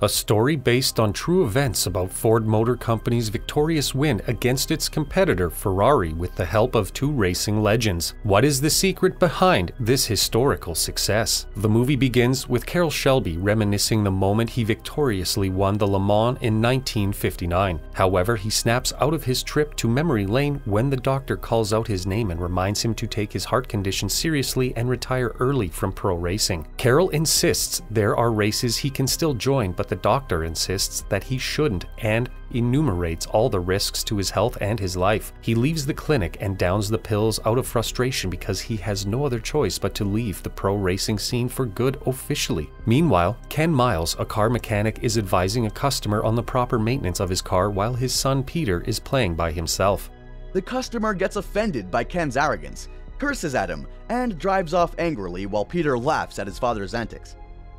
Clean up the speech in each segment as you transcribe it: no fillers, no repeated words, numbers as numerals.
A story based on true events about Ford Motor Company's victorious win against its competitor Ferrari with the help of two racing legends. What is the secret behind this historical success? The movie begins with Carroll Shelby reminiscing the moment he victoriously won the Le Mans in 1959. However, he snaps out of his trip to memory lane when the doctor calls out his name and reminds him to take his heart condition seriously and retire early from pro racing. Carroll insists there are races he can still join, but the doctor insists that he shouldn't and enumerates all the risks to his health and his life. He leaves the clinic and downs the pills out of frustration because he has no other choice but to leave the pro racing scene for good officially. Meanwhile, Ken Miles, a car mechanic, is advising a customer on the proper maintenance of his car while his son Peter is playing by himself. The customer gets offended by Ken's arrogance, curses at him, and drives off angrily while Peter laughs at his father's antics.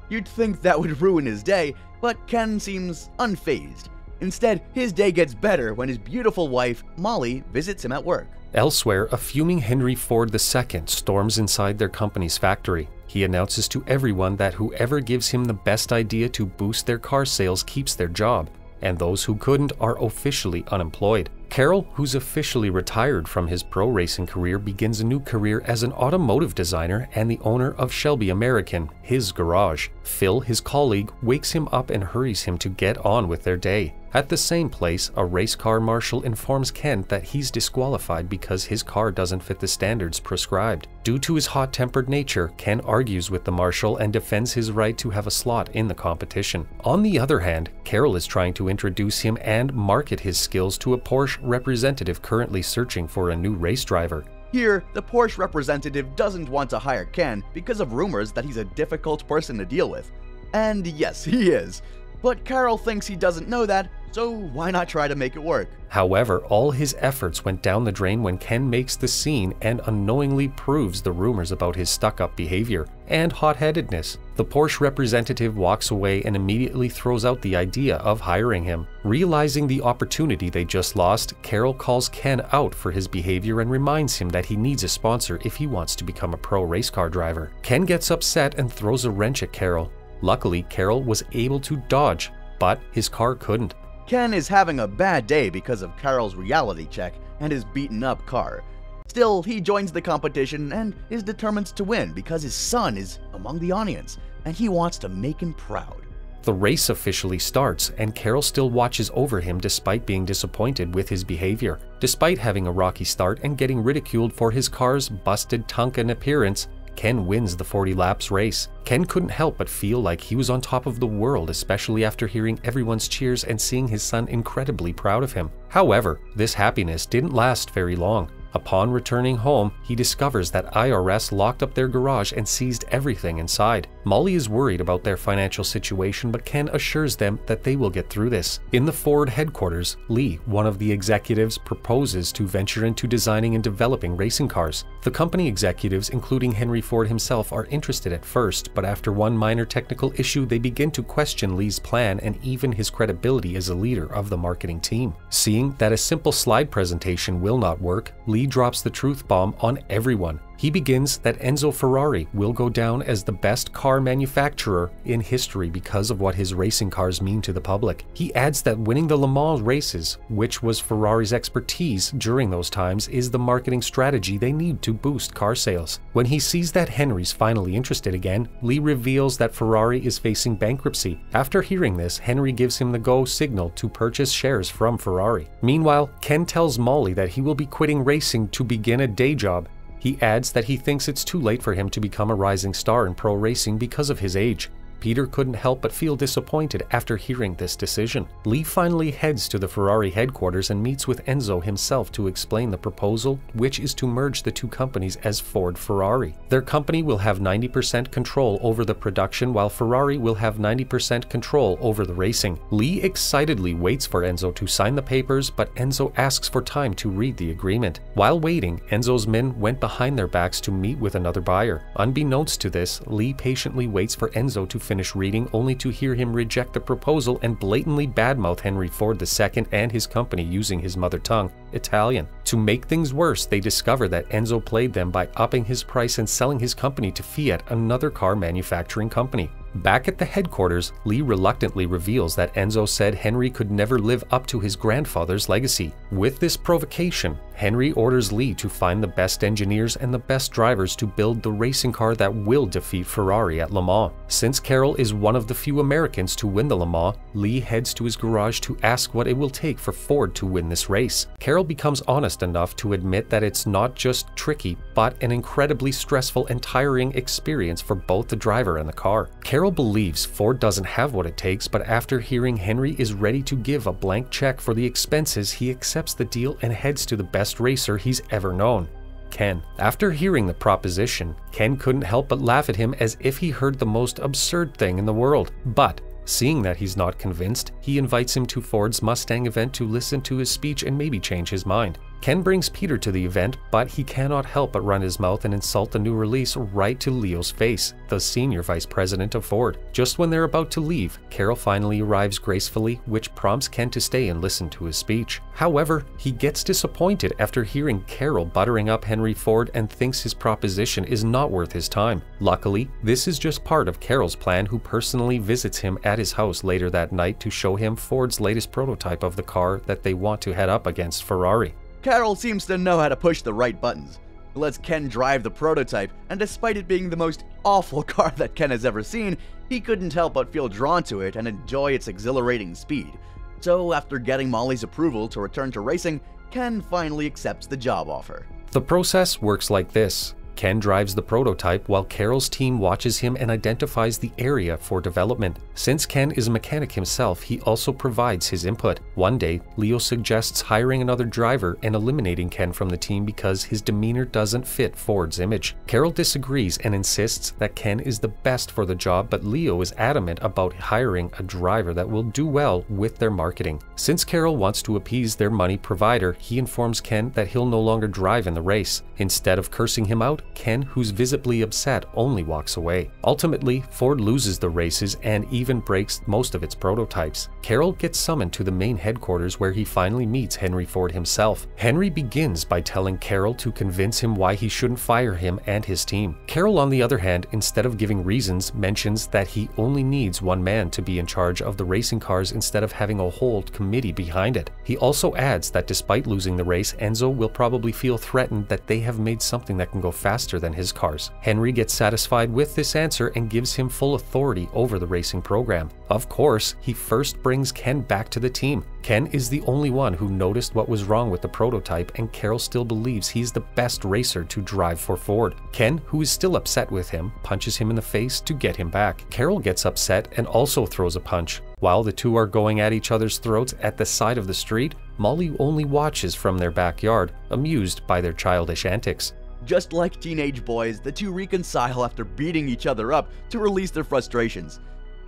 You'd think that would ruin his day, but Ken seems unfazed. Instead, his day gets better when his beautiful wife, Molly, visits him at work. Elsewhere, a fuming Henry Ford II storms inside their company's factory. He announces to everyone that whoever gives him the best idea to boost their car sales keeps their job, and those who couldn't are officially unemployed. Carroll, who's officially retired from his pro racing career, begins a new career as an automotive designer and the owner of Shelby American, his garage. Phil, his colleague, wakes him up and hurries him to get on with their day. At the same place, a race car marshal informs Ken that he's disqualified because his car doesn't fit the standards prescribed. Due to his hot-tempered nature, Ken argues with the marshal and defends his right to have a slot in the competition. On the other hand, Carroll is trying to introduce him and market his skills to a Porsche representative currently searching for a new race driver. Here, the Porsche representative doesn't want to hire Ken because of rumors that he's a difficult person to deal with. And yes, he is. But Carroll thinks he doesn't know that, so why not try to make it work? However, all his efforts went down the drain when Ken makes the scene and unknowingly proves the rumors about his stuck-up behavior and hot-headedness. The Porsche representative walks away and immediately throws out the idea of hiring him. Realizing the opportunity they just lost, Carroll calls Ken out for his behavior and reminds him that he needs a sponsor if he wants to become a pro race car driver. Ken gets upset and throws a wrench at Carroll. Luckily, Carroll was able to dodge, but his car couldn't. Ken is having a bad day because of Carroll's reality check and his beaten-up car. Still, he joins the competition and is determined to win because his son is among the audience, and he wants to make him proud. The race officially starts, and Carroll still watches over him despite being disappointed with his behavior. Despite having a rocky start and getting ridiculed for his car's busted Tonkin appearance, Ken wins the 40 laps race. Ken couldn't help but feel like he was on top of the world, especially after hearing everyone's cheers and seeing his son incredibly proud of him. However, this happiness didn't last very long. Upon returning home, he discovers that IRS locked up their garage and seized everything inside. Molly is worried about their financial situation, but Ken assures them that they will get through this. In the Ford headquarters, Lee, one of the executives, proposes to venture into designing and developing racing cars. The company executives, including Henry Ford himself, are interested at first, but after one minor technical issue, they begin to question Lee's plan and even his credibility as a leader of the marketing team. Seeing that a simple slide presentation will not work, Lee drops the truth bomb on everyone. He begins that Enzo Ferrari will go down as the best car manufacturer in history because of what his racing cars mean to the public. He adds that winning the Le Mans races, which was Ferrari's expertise during those times, is the marketing strategy they need to boost car sales. When he sees that Henry's finally interested again, Lee reveals that Ferrari is facing bankruptcy. After hearing this, Henry gives him the go signal to purchase shares from Ferrari. Meanwhile, Ken tells Molly that he will be quitting racing to begin a day job. He adds that he thinks it's too late for him to become a rising star in pro racing because of his age. Peter couldn't help but feel disappointed after hearing this decision. Lee finally heads to the Ferrari headquarters and meets with Enzo himself to explain the proposal, which is to merge the two companies as Ford Ferrari. Their company will have 90% control over the production, while Ferrari will have 90% control over the racing. Lee excitedly waits for Enzo to sign the papers, but Enzo asks for time to read the agreement. While waiting, Enzo's men went behind their backs to meet with another buyer. Unbeknownst to this, Lee patiently waits for Enzo to finish reading, only to hear him reject the proposal and blatantly badmouth Henry Ford II and his company using his mother tongue, Italian. To make things worse, they discover that Enzo played them by upping his price and selling his company to Fiat, another car manufacturing company. Back at the headquarters, Lee reluctantly reveals that Enzo said Henry could never live up to his grandfather's legacy. With this provocation, Henry orders Lee to find the best engineers and the best drivers to build the racing car that will defeat Ferrari at Le Mans. Since Carroll is one of the few Americans to win the Le Mans, Lee heads to his garage to ask what it will take for Ford to win this race. Carroll becomes honest enough to admit that it's not just tricky, but an incredibly stressful and tiring experience for both the driver and the car. Carroll believes Ford doesn't have what it takes, but after hearing Henry is ready to give a blank check for the expenses, he accepts the deal and heads to the best racer he's ever known, Ken. After hearing the proposition, Ken couldn't help but laugh at him as if he heard the most absurd thing in the world. But seeing that he's not convinced, he invites him to Ford's Mustang event to listen to his speech and maybe change his mind. Ken brings Peter to the event, but he cannot help but run his mouth and insult the new release right to Leo's face, the senior vice president of Ford. Just when they're about to leave, Carroll finally arrives gracefully, which prompts Ken to stay and listen to his speech. However, he gets disappointed after hearing Carroll buttering up Henry Ford and thinks his proposition is not worth his time. Luckily, this is just part of Carroll's plan, who personally visits him at his house later that night to show him Ford's latest prototype of the car that they want to head up against Ferrari. Carroll seems to know how to push the right buttons. He lets Ken drive the prototype, and despite it being the most awful car that Ken has ever seen, he couldn't help but feel drawn to it and enjoy its exhilarating speed. So after getting Molly's approval to return to racing, Ken finally accepts the job offer. The process works like this. Ken drives the prototype while Carroll's team watches him and identifies the area for development. Since Ken is a mechanic himself, he also provides his input. One day, Leo suggests hiring another driver and eliminating Ken from the team because his demeanor doesn't fit Ford's image. Carroll disagrees and insists that Ken is the best for the job, but Leo is adamant about hiring a driver that will do well with their marketing. Since Carroll wants to appease their money provider, he informs Ken that he'll no longer drive in the race. Instead of cursing him out, Ken, who's visibly upset, only walks away. Ultimately, Ford loses the races and even breaks most of its prototypes. Carroll gets summoned to the main headquarters where he finally meets Henry Ford himself. Henry begins by telling Carroll to convince him why he shouldn't fire him and his team. Carroll, on the other hand, instead of giving reasons, mentions that he only needs one man to be in charge of the racing cars instead of having a whole committee behind it. He also adds that despite losing the race, Enzo will probably feel threatened that they have made something that can go faster than his cars. Henry gets satisfied with this answer and gives him full authority over the racing program. Of course, he first brings Ken back to the team. Ken is the only one who noticed what was wrong with the prototype, and Carroll still believes he's the best racer to drive for Ford. Ken, who is still upset with him, punches him in the face to get him back. Carroll gets upset and also throws a punch. While the two are going at each other's throats at the side of the street, Molly only watches from their backyard, amused by their childish antics. Just like teenage boys, the two reconcile after beating each other up to release their frustrations.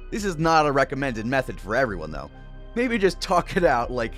This is not a recommended method for everyone, though. Maybe just talk it out like,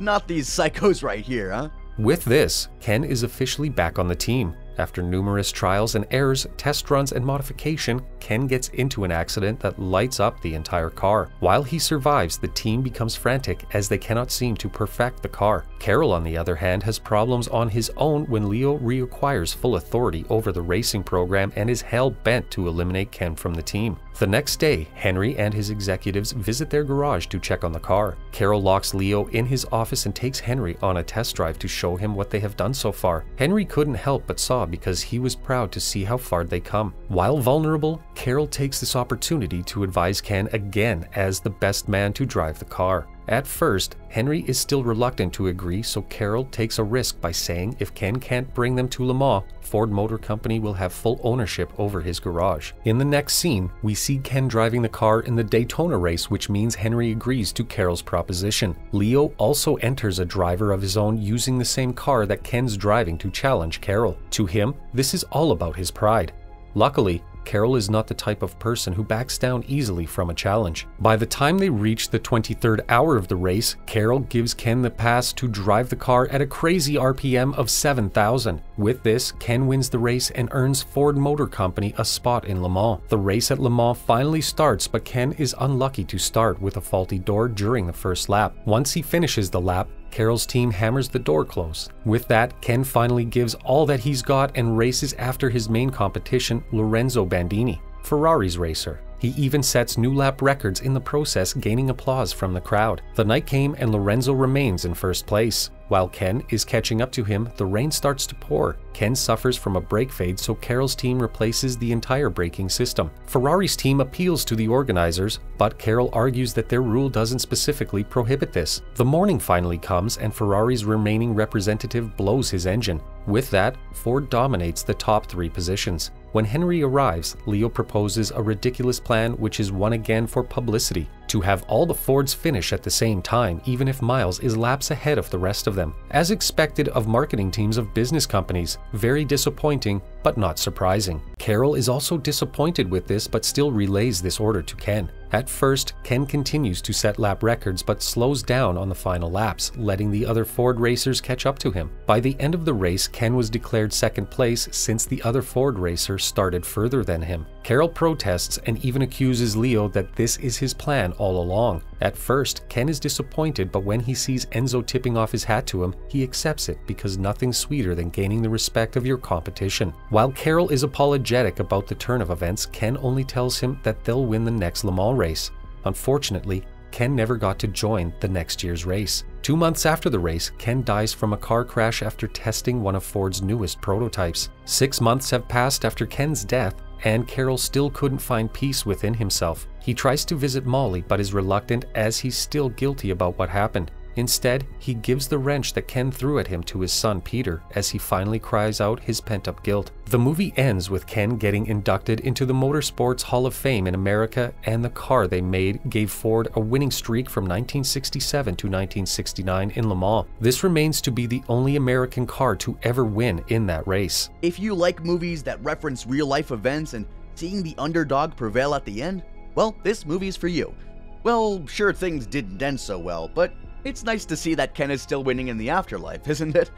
not these psychos right here, huh? With this, Ken is officially back on the team. After numerous trials and errors, test runs, and modification, Ken gets into an accident that lights up the entire car. While he survives, the team becomes frantic as they cannot seem to perfect the car. Carroll, on the other hand, has problems on his own when Leo reacquires full authority over the racing program and is hell-bent to eliminate Ken from the team. The next day, Henry and his executives visit their garage to check on the car. Carroll locks Leo in his office and takes Henry on a test drive to show him what they have done so far. Henry couldn't help but saw because he was proud to see how far they come. While vulnerable, Carroll takes this opportunity to advise Ken again as the best man to drive the car. At first, Henry is still reluctant to agree, so Carroll takes a risk by saying if Ken can't bring them to Le Mans, Ford Motor Company will have full ownership over his garage. In the next scene, we see Ken driving the car in the Daytona race, which means Henry agrees to Carroll's proposition. Leo also enters a driver of his own using the same car that Ken's driving to challenge Carroll. To him, this is all about his pride. Luckily, Carroll is not the type of person who backs down easily from a challenge. By the time they reach the 23rd hour of the race, Carroll gives Ken the pass to drive the car at a crazy RPM of 7,000. With this, Ken wins the race and earns Ford Motor Company a spot in Le Mans. The race at Le Mans finally starts, but Ken is unlucky to start with a faulty door during the first lap. Once he finishes the lap, Carroll's team hammers the door close. With that, Ken finally gives all that he's got and races after his main competition, Lorenzo Bandini, Ferrari's racer. He even sets new lap records in the process, gaining applause from the crowd. The night came and Lorenzo remains in first place. While Ken is catching up to him, the rain starts to pour. Ken suffers from a brake fade, so Carroll's team replaces the entire braking system. Ferrari's team appeals to the organizers, but Carroll argues that their rule doesn't specifically prohibit this. The morning finally comes and Ferrari's remaining representative blows his engine. With that, Ford dominates the top three positions. When Henry arrives, Leo proposes a ridiculous plan, which is one again for publicity, to have all the Fords finish at the same time, even if Miles is laps ahead of the rest of them. As expected of marketing teams of business companies, very disappointing, but not surprising. Carroll is also disappointed with this, but still relays this order to Ken. At first, Ken continues to set lap records but slows down on the final laps, letting the other Ford racers catch up to him. By the end of the race, Ken was declared second place since the other Ford racer started further than him. Carroll protests and even accuses Leo that this is his plan all along. At first, Ken is disappointed, but when he sees Enzo tipping off his hat to him, he accepts it because nothing's sweeter than gaining the respect of your competition. While Carroll is apologetic about the turn of events, Ken only tells him that they'll win the next Le Mans race. Unfortunately, Ken never got to join the next year's race. 2 months after the race, Ken dies from a car crash after testing one of Ford's newest prototypes. 6 months have passed after Ken's death, and Carroll still couldn't find peace within himself. He tries to visit Molly but is reluctant as he's still guilty about what happened. Instead, he gives the wrench that Ken threw at him to his son Peter as he finally cries out his pent-up guilt. The movie ends with Ken getting inducted into the Motorsports Hall of Fame in America, and the car they made gave Ford a winning streak from 1967 to 1969 in Le Mans. This remains to be the only American car to ever win in that race. If you like movies that reference real-life events and seeing the underdog prevail at the end, well, this movie's for you. Well, sure, things didn't end so well, but it's nice to see that Ken is still winning in the afterlife, isn't it?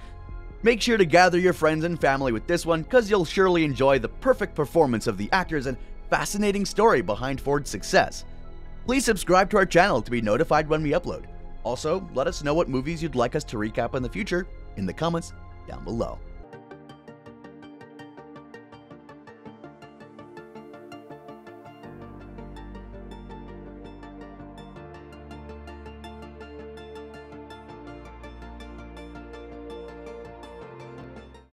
Make sure to gather your friends and family with this one, cause you'll surely enjoy the perfect performance of the actors and fascinating story behind Ford's success. Please subscribe to our channel to be notified when we upload. Also, let us know what movies you'd like us to recap in the future in the comments down below.